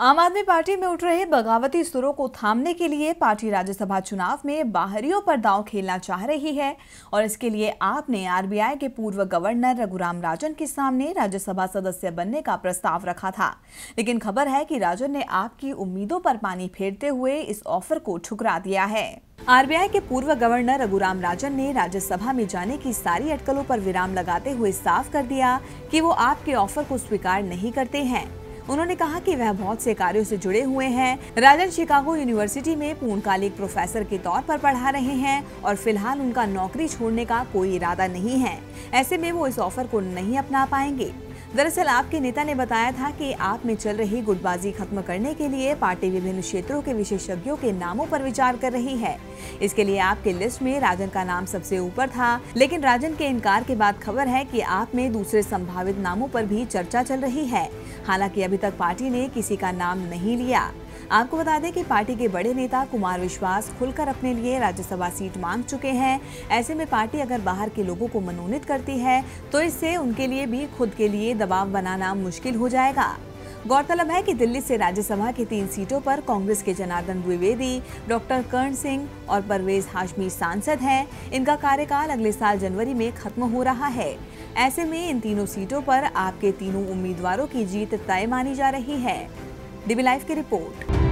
आम आदमी पार्टी में उठ रहे बगावती सुरों को थामने के लिए पार्टी राज्यसभा चुनाव में बाहरियों पर दांव खेलना चाह रही है और इसके लिए आपने आरबीआई के पूर्व गवर्नर रघुराम राजन के सामने राज्यसभा सदस्य बनने का प्रस्ताव रखा था, लेकिन खबर है कि राजन ने आपकी उम्मीदों पर पानी फेरते हुए इस ऑफर को ठुकरा दिया है। आरबीआई के पूर्व गवर्नर रघुराम राजन ने राज्यसभा में जाने की सारी अटकलों पर विराम लगाते हुए साफ कर दिया कि वो आपके ऑफर को स्वीकार नहीं करते हैं। उन्होंने कहा कि वह बहुत से कार्यों से जुड़े हुए हैं। राजन शिकागो यूनिवर्सिटी में पूर्णकालिक प्रोफेसर के तौर पर पढ़ा रहे हैं और फिलहाल उनका नौकरी छोड़ने का कोई इरादा नहीं है, ऐसे में वो इस ऑफर को नहीं अपना पाएंगे। दरअसल आपके नेता ने बताया था कि आप में चल रही गुटबाजी खत्म करने के लिए पार्टी विभिन्न क्षेत्रों के विशेषज्ञों के नामों पर विचार कर रही है। इसके लिए आपके लिस्ट में राजन का नाम सबसे ऊपर था, लेकिन राजन के इनकार के बाद खबर है कि आप में दूसरे संभावित नामों पर भी चर्चा चल रही है। हालांकि अभी तक पार्टी ने किसी का नाम नहीं लिया। आपको बता दें कि पार्टी के बड़े नेता कुमार विश्वास खुलकर अपने लिए राज्यसभा सीट मांग चुके हैं। ऐसे में पार्टी अगर बाहर के लोगों को मनोनीत करती है तो इससे उनके लिए भी खुद के लिए दबाव बनाना मुश्किल हो जाएगा। गौरतलब है कि दिल्ली से राज्यसभा की 3 सीटों पर कांग्रेस के जनार्दन द्विवेदी, डॉक्टर कर्ण सिंह और परवेज हाशमी सांसद हैं। इनका कार्यकाल अगले साल जनवरी में खत्म हो रहा है। ऐसे में इन तीनों सीटों पर आपके तीनों उम्मीदवारों की जीत तय मानी जा रही है। डीबी लाइव की रिपोर्ट।